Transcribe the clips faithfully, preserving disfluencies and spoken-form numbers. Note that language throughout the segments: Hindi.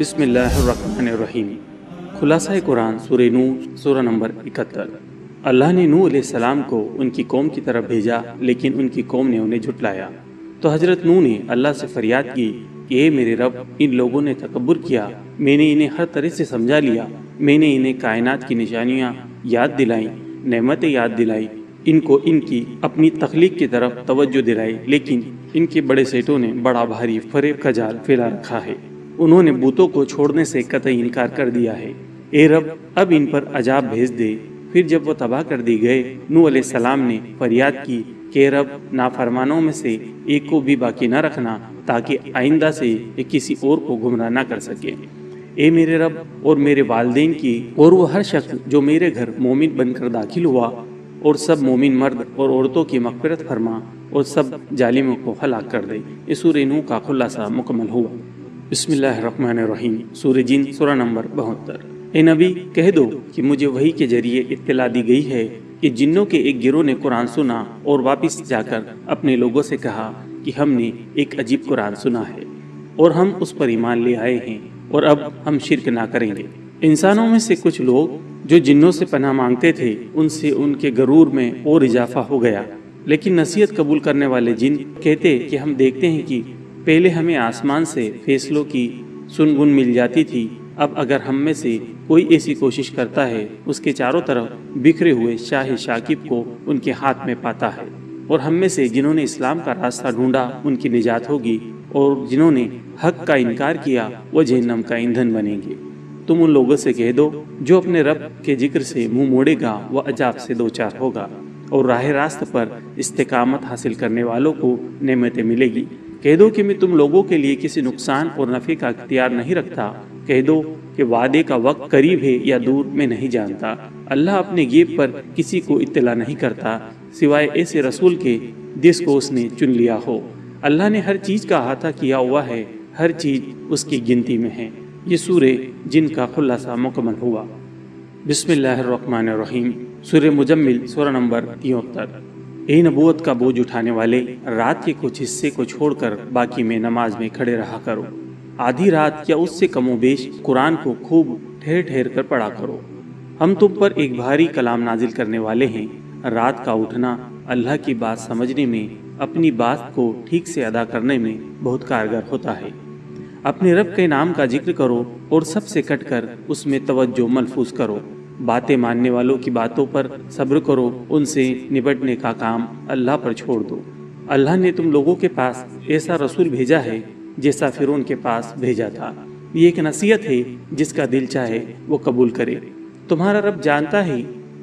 बिस्मिल्लाहिर्रहमानिर्रहीम। खुलासा ए कुरान सूरह नूह सूरह नंबर इकहत्तर। अल्लाह ने नूह अलैहिस्सलाम को उनकी कौम की तरफ भेजा, लेकिन उनकी कौम ने उन्हें झुटलाया। तो हजरत नूह ने अल्लाह से फरियाद की कि ए मेरे रब, इन लोगों ने तकब्बुर किया, मैंने इन्हें हर तरह से समझा लिया, मैंने इन्हें कायनात की निशानियाँ याद दिलाई, नेमतें याद दिलाई, इनको इनकी अपनी तख्लीक की तरफ तवज्जो दिलाई, लेकिन इनके बड़े सेठों ने बड़ा भारी फरेब का जाल फैला रखा है। उन्होंने बूतों को छोड़ने से कतई इनकार कर दिया है। ए रब, अब इन पर अजाब भेज दे। फिर जब वो तबाह कर दिए गए, नूह अलैहिस्सलाम ने फरियाद की कि रब, नाफरमानों में से एक को भी बाकी न रखना, ताकि आइंदा से ये किसी और को गुमराह न कर सके। ए मेरे रब, और मेरे वालदेन की और वो हर शख्स जो मेरे घर मोमिन बनकर दाखिल हुआ, और सब मोमिन मर्द और औरतों की मगफिरत फरमा, और सब जालिमों को हलाक कर दे। इस सूरह नूह का खुलासा मुकम्मल हुआ। बिस्मिल्लाहिर्रहमानिर्रहीम। सूरह जिन सूरह नंबर बहत्तर। ए नबी, कह दो कि मुझे वही के जरिए इत्तला दी गई है कि जिन्नों के एक गिरोह ने कुरान सुना और वापस जाकर अपने लोगों से कहा कि हमने एक अजीब कुरान सुना है और हम उस पर ईमान ले आए हैं, और अब हम शिरक ना करेंगे। इंसानों में से कुछ लोग जो जिन्नों से पनाह मांगते थे, उनसे उनके गरूर में और इजाफा हो गया, लेकिन नसीहत कबूल करने वाले जिन कहते कि हम देखते हैं कि पहले हमें आसमान से फैसलों की सुनगुन मिल जाती थी, अब अगर हम में से कोई ऐसी कोशिश करता है, उसके चारों तरफ बिखरे हुए शाह शाकिब को उनके हाथ में पाता है। और हम में से जिन्होंने इस्लाम का रास्ता ढूंढा, उनकी निजात होगी, और जिन्होंने हक का इनकार किया वह जहन्नम का ईंधन बनेंगे। तुम उन लोगों से कह दो जो अपने रब के जिक्र से मुँह मोड़ेगा वह अजाब से दो चार होगा, और राह रास्त पर इस्तेकामत हासिल करने वालों को नेमतें मिलेगी। कह दो कि मैं तुम लोगों के लिए किसी नुकसान और नफ़े का अख्तियार नहीं रखता। कह दो कि वादे का वक्त करीब है या दूर, मैं नहीं जानता। अल्लाह अपने गैब पर किसी को इत्तला नहीं करता, सिवाय ऐसे रसूल के जिसको उसने चुन लिया हो। अल्लाह ने हर चीज़ का अहाता किया हुआ है, हर चीज़ उसकी गिनती में है। ये सूरह जिन का खुलासा मुकम्मल हुआ। बिस्मिल्लाहिर्रहमानिर्रहीम। सूरह मुजम्मिल सूरह नंबर तिहत्तर। ए नबूवत का बोझ उठाने वाले, रात के कुछ हिस्से को छोड़कर बाकी में नमाज में खड़े रहा करो। आधी रात या उससे कमोबेश कुरान को खूब ठहर ठहर कर पढ़ा करो। हम तुम पर एक भारी कलाम नाजिल करने वाले हैं। रात का उठना अल्लाह की बात समझने में, अपनी बात को ठीक से अदा करने में बहुत कारगर होता है। अपने रब के नाम का जिक्र करो और सबसे कट कर उसमें तवज्जो मलफूज करो। बातें मानने वालों की बातों पर सब्र करो, उनसे निपटने का काम अल्लाह पर छोड़ दो। अल्लाह ने तुम लोगों के पास ऐसा रसूल भेजा है जैसा फिरौन के पास भेजा था। ये एक नसीहत है, जिसका दिल चाहे वो कबूल करे। तुम्हारा रब जानता है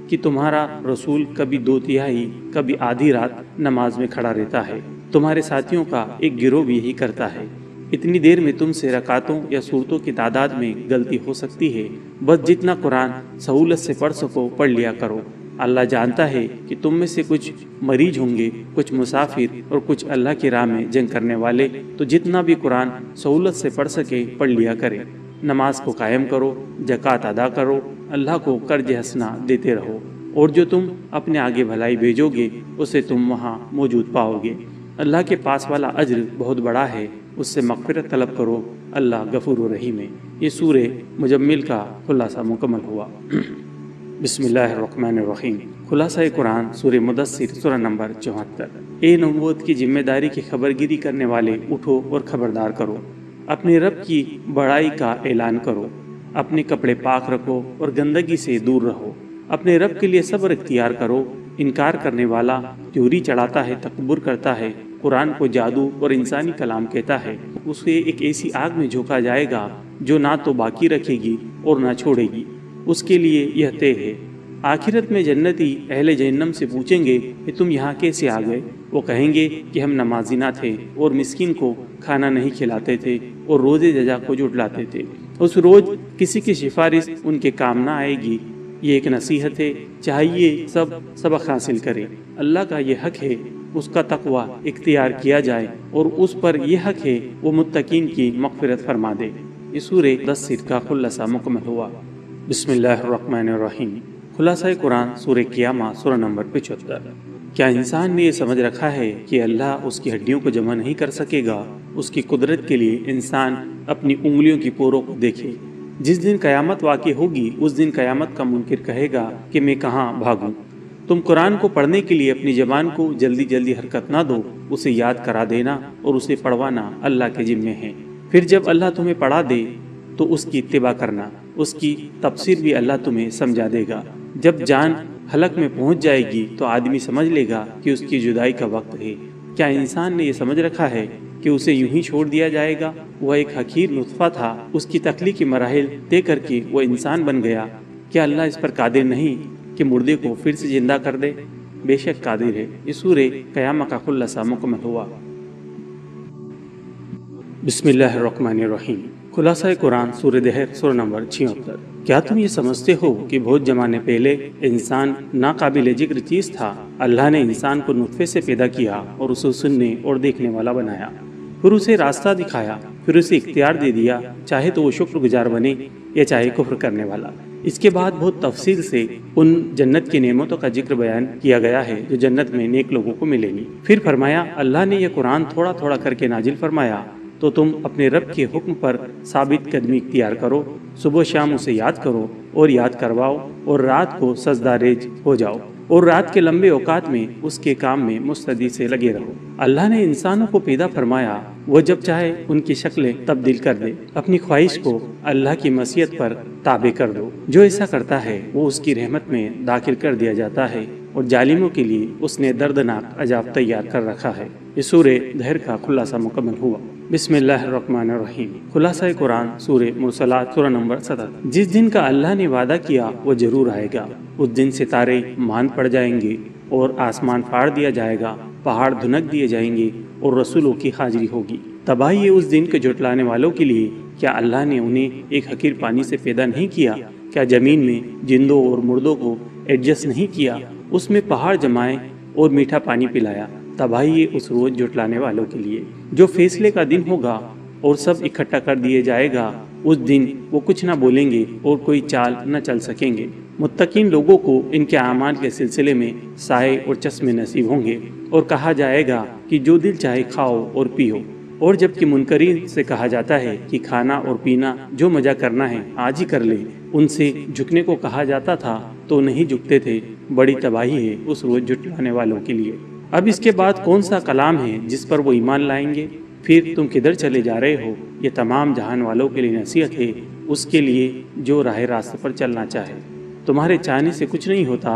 कि तुम्हारा रसूल कभी दो तिहाई, कभी आधी रात नमाज में खड़ा रहता है। तुम्हारे साथियों का एक गिरोह भी यही करता है। इतनी देर में तुमसे रकातों या सूरतों की तादाद में गलती हो सकती है। बस जितना कुरान सहूलत से पढ़ सको पढ़ लिया करो। अल्लाह जानता है कि तुम में से कुछ मरीज होंगे, कुछ मुसाफिर, और कुछ अल्लाह की राह में जंग करने वाले, तो जितना भी कुरान सहूलत से पढ़ सके पढ़ लिया करें। नमाज को कायम करो, ज़कात अदा करो, अल्लाह को कर्ज हसना देते रहो, और जो तुम अपने आगे भलाई भेजोगे उसे तुम वहाँ मौजूद पाओगे। अल्लाह के पास वाला अज्र बहुत बड़ा है, उससे मग़फ़िरत तलब करो, अल्लाह गफ़ूर रहीम है। ये सूरह मुजम्मिल का खुलासा मुकम्मल हुआ। बिस्मिल्लाहिर्रहमानिर्रहीम। खुलासा ए कुरान सूरह मुदस्सिर सूरह नंबर चौहत्तर। ए नबूवत की जिम्मेदारी की खबरगिरी करने वाले, उठो और खबरदार करो। अपने रब की बड़ाई का ऐलान करो। अपने कपड़े पाक रखो और गंदगी से दूर रहो। अपने रब के लिए सब्र इख्तियार करो। इनकार करने वाला त्योरी चढ़ाता है, तकब्बुर करता है, कुरान को जादू और इंसानी कलाम कहता है, उसे एक ऐसी आग में झोंका जाएगा जो ना तो बाकी रखेगी और ना छोड़ेगी। उसके लिए यह तय है, आखिरत में जन्नती अहले जहन्नम से पूछेंगे कि तुम यहाँ कैसे आ गए। वो कहेंगे कि हम नमाजी ना थे, और मिस्किन को खाना नहीं खिलाते थे, और रोज़े जजा को जुटलाते थे। उस रोज़ किसी की सिफारिश उनके काम ना आएगी। ये एक नसीहत है, चाहिए सब सबक हासिल करें। अल्लाह का ये हक है उसका तकवा इख्तियार किया जाए, और उस पर यह हक है वो मुत्तकीन की मग़फ़िरत फरमा दे। इस सूरह मुदस्सिर का खुलासा मुकम्मल हुआ। बिस्मिल्लाहिर्रहमानिर्रहीम। खुलासा ए कुरान सूरह कयामा सूरह नंबर पचहत्तर। क्या इंसान ने ये समझ रखा है कि अल्लाह उसकी हड्डियों को जमा नहीं कर सकेगा? उसकी कुदरत के लिए इंसान अपनी उंगलियों की पोरों को देखे। जिस दिन कयामत वाक़ई होगी उस दिन कयामत का मुनकिर कहेगा कि मैं कहाँ भागूं। तुम कुरान को पढ़ने के लिए अपनी ज़बान को जल्दी जल्दी हरकत ना दो, उसे याद करा देना और उसे पढ़वाना अल्लाह के जिम्मे है। फिर जब अल्लाह तुम्हें पढ़ा दे तो उसकी इत्तिबा करना, उसकी तफसीर भी अल्लाह तुम्हें समझा देगा। जब जान हलक में पहुंच जाएगी तो आदमी समझ लेगा कि उसकी जुदाई का वक्त है। क्या इंसान ने यह समझ रखा है कि उसे यूं ही छोड़ दिया जाएगा? वह एक हकीर नुत्फा था, उसकी तख्लीक़ के मराहिल तय करके वह इंसान बन गया। क्या अल्लाह इस पर कादिर नहीं कि मुर्दे को फिर से जिंदा कर दे? बेशक कादिर है। इस सूरे कयामा का खुलासा मुकम्मल हुआ। बिस्मिल्लाहिर्रहमानिर्रहीम। खुलासा ए कुरान सूरह दहर सूरह नंबर छिहत्तर। क्या तुम ये समझते हो कि बहुत जमाने पहले इंसान नाकाबिल जिक्र चीज़ था? अल्लाह ने इंसान को नुत्फे से पैदा किया और उसे सुनने और देखने वाला बनाया, फिर उसे रास्ता दिखाया, फिर उसे इख्तियार दे दिया, चाहे तो वो शुक्रगुजार बने या चाहे कुफ्र करने वाला। इसके बाद बहुत तफसील से उन जन्नत की नेमतों का जिक्र बयान किया गया है जो जन्नत में नेक लोगों को मिलेंगी। फिर फरमाया, अल्लाह ने यह कुरान थोड़ा थोड़ा करके नाजिल फरमाया तो तुम अपने रब के हुक्म पर साबित कदमी इख्तियार करो, सुबह शाम उसे याद करो और याद करवाओ और रात को सजदारेज हो जाओ और रात के लंबे औकात में उसके काम में मुस्तदी से लगे रहो। अल्लाह ने इंसानों को पैदा फरमाया, वह जब चाहे उनकी शक्लें तब्दील कर दे। अपनी ख्वाहिश को अल्लाह की मसीहत पर ताबे कर दो। जो ऐसा करता है वो उसकी रहमत में दाखिल कर दिया जाता है और जालिमों के लिए उसने दर्दनाक अजाब तैयार कर रखा है। इस सूरे दहर का खुलासा मुकम्मल हुआ। बिस्मिल्लाहिर्रहमानिर्रहीम। खुलासा कुरान सूरे मुरसलात सूरह नंबर सतहत्तर। जिस दिन का अल्लाह ने वादा किया वो जरूर आएगा। उस दिन सितारे मांद पड़ जाएंगे और आसमान फाड़ दिया जाएगा, पहाड़ धुनक दिए जाएंगे और रसूलों की हाजिरी होगी। तबाही है उस दिन के जुटलाने वालों के लिए। क्या अल्लाह ने उन्हें एक हकीर पानी से पैदा नहीं किया? क्या ज़मीन में जिंदों और मुर्दों को एडजस्ट नहीं किया? उसमें पहाड़ जमाए और मीठा पानी पिलाया। तबाही ये उस रोज जुटलाने वालों के लिए। जो फैसले का दिन होगा और सब इकट्ठा कर दिए जाएगा, उस दिन वो कुछ ना बोलेंगे और कोई चाल न चल सकेंगे। मुत्तकीन लोगों को इनके आमाल के सिलसिले में साए और चश्मे नसीब होंगे और कहा जाएगा कि जो दिल चाहे खाओ और पियो। और जबकि मुनकरीन से कहा जाता है कि खाना और पीना, जो मजा करना है आज ही कर ले। उनसे झुकने को कहा जाता था तो नहीं झुकते थे। बड़ी तबाही है उस रोज जुटलाने वालों के लिए। अब इसके बाद कौन सा कलाम है जिस पर वो ईमान लाएंगे? फिर तुम किधर चले जा रहे हो? ये तमाम जहान वालों के लिए नसीहत है, उसके लिए जो राह रास्ते पर चलना चाहे। तुम्हारे चाहने से कुछ नहीं होता,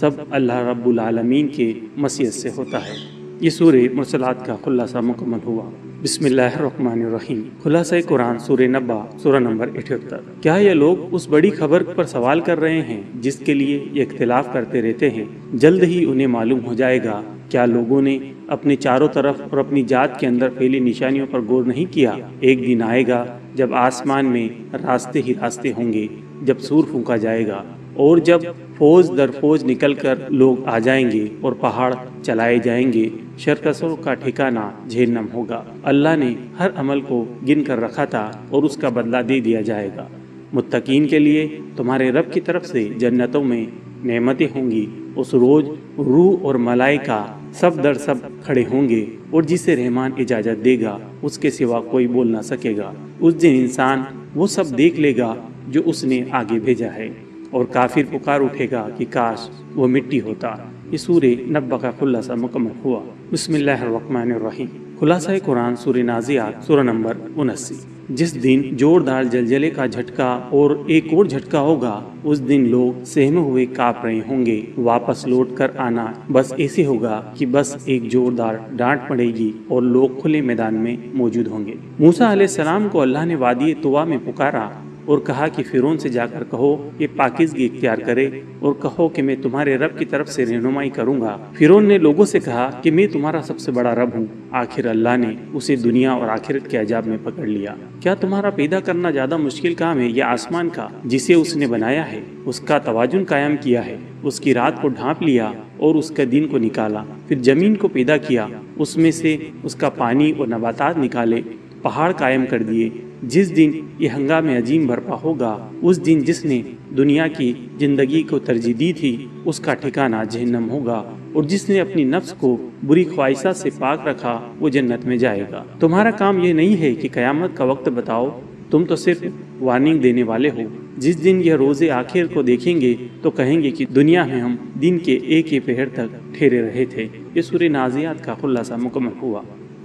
सब अल्लाह रब्बुल आलमीन के मसीहत से होता है। ये सूरह मुरसलात का खुलासा मुकम्मल हुआ। बिस्मिल्लाहिर्रहमानिर्रहीम। खुलासा कुरान सूरह नब्बा सूरह नंबर अठहत्तर। क्या ये लोग उस बड़ी खबर पर सवाल कर रहे हैं जिसके लिए ये इख्तिलाफ करते रहते हैं? जल्द ही उन्हें मालूम हो जाएगा। क्या लोगों ने अपने चारों तरफ और अपनी जात के अंदर फैली निशानियों पर गौर नहीं किया? एक दिन आएगा जब आसमान में रास्ते ही रास्ते होंगे, जब सूर फूंका जाएगा और जब फौज दर फौज निकल कर लोग आ जाएंगे और पहाड़ चलाए जाएंगे। शरकसों का ठिकाना जहन्नम होगा। अल्लाह ने हर अमल को गिन कर रखा था और उसका बदला दे दिया जाएगा। मुत्तकीन के लिए तुम्हारे रब की तरफ से जन्नतों में नेमतें होंगी। उस रोज रूह और मलाइका सब दर सब खड़े होंगे और जिसे रहमान इजाज़त देगा उसके सिवा कोई बोल ना सकेगा। उस दिन इंसान वो सब देख लेगा जो उसने आगे भेजा है और काफिर पुकार उठेगा कि काश वो मिट्टी होता। इस सूरे नब्बा का खुलासा मुकम्मल हुआ। बिस्मिल्लाहिर्रहमानिर्रहीम। खुलासा कुरान सूरह नाज़ियात सूरह नंबर उनासी। जिस दिन जोरदार जलजले का झटका और एक और झटका होगा, उस दिन लोग सहमे हुए काँप रहे होंगे। वापस लौट कर आना बस ऐसे होगा कि बस एक जोरदार डांट पड़ेगी और लोग खुले मैदान में मौजूद होंगे। मूसा अलैहिस्सलाम को अल्लाह ने वादी तुवा में पुकारा और कहा कि फिरौन से जाकर कहो ये पाकिज़गी इख्तियार करे और कहो कि मैं तुम्हारे रब की तरफ से रहनुमाई करूँगा। फिरौन ने लोगों से कहा कि मैं तुम्हारा सबसे बड़ा रब हूँ। आखिर अल्लाह ने उसे दुनिया और आखिरत के अजाब में पकड़ लिया। क्या तुम्हारा पैदा करना ज़्यादा मुश्किल काम है या आसमान का जिसे उसने बनाया है? उसका तवाजुन कायम किया है, उसकी रात को ढाँप लिया और उसके दिन को निकाला। फिर ज़मीन को पैदा किया, उसमें से उसका पानी और नबातात निकाले, पहाड़ कायम कर दिए, जिस दिन यह हंगामे अजीम बरपा होगा, उस दिन जिसने दुनिया की जिंदगी को तरजीह दी थी उसका ठिकाना जहन्नम होगा, और जिसने अपनी नफ्स को बुरी ख्वाहिशा से पाक रखा वो जन्नत में जाएगा। तुम्हारा काम ये नहीं है कि कयामत का वक्त बताओ, तुम तो सिर्फ वार्निंग देने वाले हो। जिस दिन यह रोज़े आखिर को देखेंगे तो कहेंगे कि दुनिया में हम दिन के एक ही पहर तक ठहरे रहे थे। ये सूरह नाज़ियात का खुलासा मुकम्मल हुआ।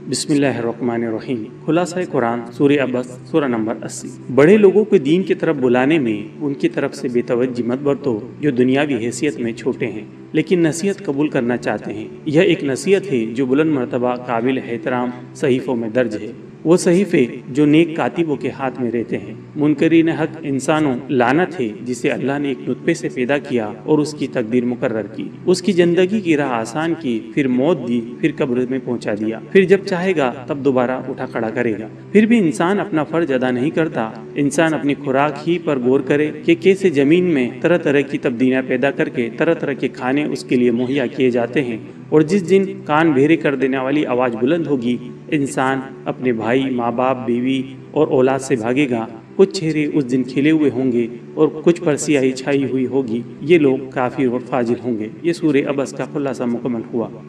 बिस्मिल्लाहिर्रहमानिर्रहीम। खुलासा कुरान सूरह अबस सूरह नंबर अस्सी। बड़े लोगों को दीन की तरफ बुलाने में उनकी तरफ से बेतवज्जी मत बरतो जो दुनियावी हैसियत में छोटे हैं लेकिन नसीहत कबूल करना चाहते हैं। यह एक नसीहत है जो बुलंद मरतबा काबिल एहतराम सहीफ़ों में दर्ज है। वो सहीफ़े जो नेक कातिबों के हाथ में रहते हैं। मुनकरीन हक इंसानों लानत है जिसे अल्लाह ने एक नुतबे से पैदा किया और उसकी तकदीर मुकर्रर की, उसकी ज़िंदगी की राह आसान की, फिर मौत दी, फिर कब्र में पहुंचा दिया, फिर जब चाहेगा तब दोबारा उठा खड़ा करेगा। फिर भी इंसान अपना फ़र्ज अदा नहीं करता। इंसान अपनी खुराक ही पर गौर करे कि कैसे ज़मीन में तरह तरह की तब्दीलियाँ पैदा करके तरह तरह के खाने उसके लिए मुहैया किए जाते हैं, और जिस दिन कान भेरे कर देने वाली आवाज़ बुलंद होगी इंसान अपने भाई, माँ बाप, बीवी और औलाद से भागेगा। कुछ चेहरे उस दिन खिले हुए होंगे और कुछ पर सियाही छाई हुई होगी। ये लोग काफिर और फाजिर होंगे। ये सूरह अबस का खुलासा मुकम्मल हुआ।